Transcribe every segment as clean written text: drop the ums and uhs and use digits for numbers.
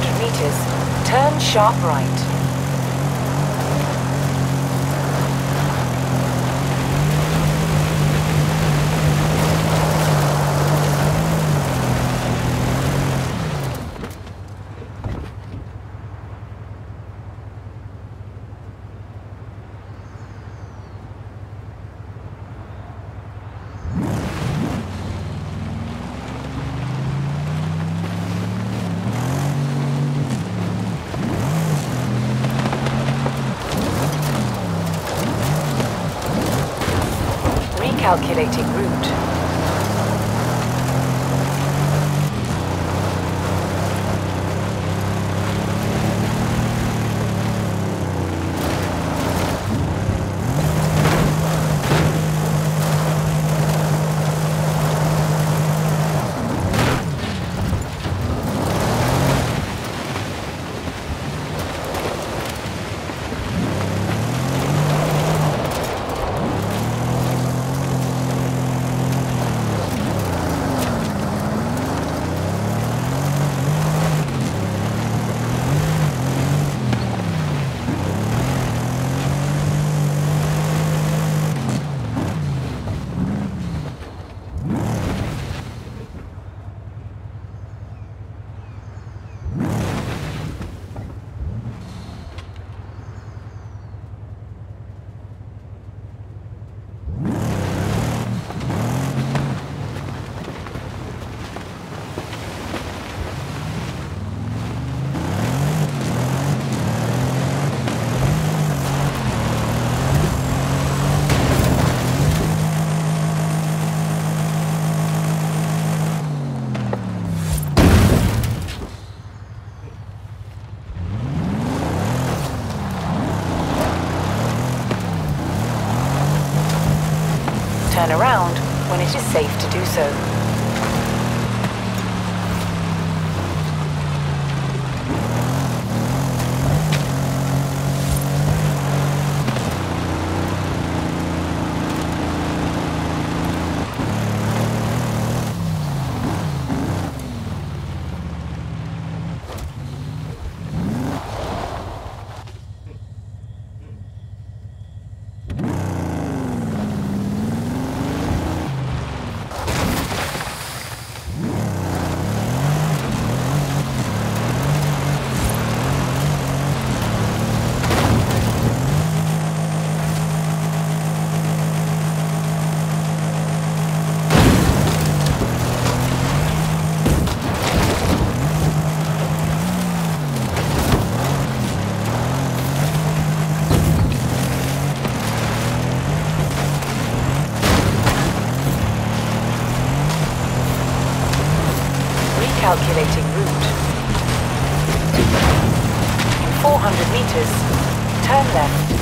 200 meters, turn sharp right. Calculating route. Around when it is safe to do so. Calculating route. In 400 meters, turn left.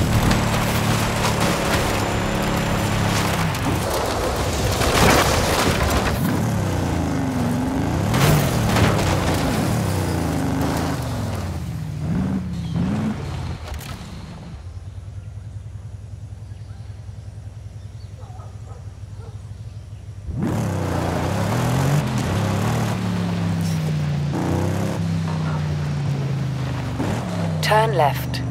Turn left.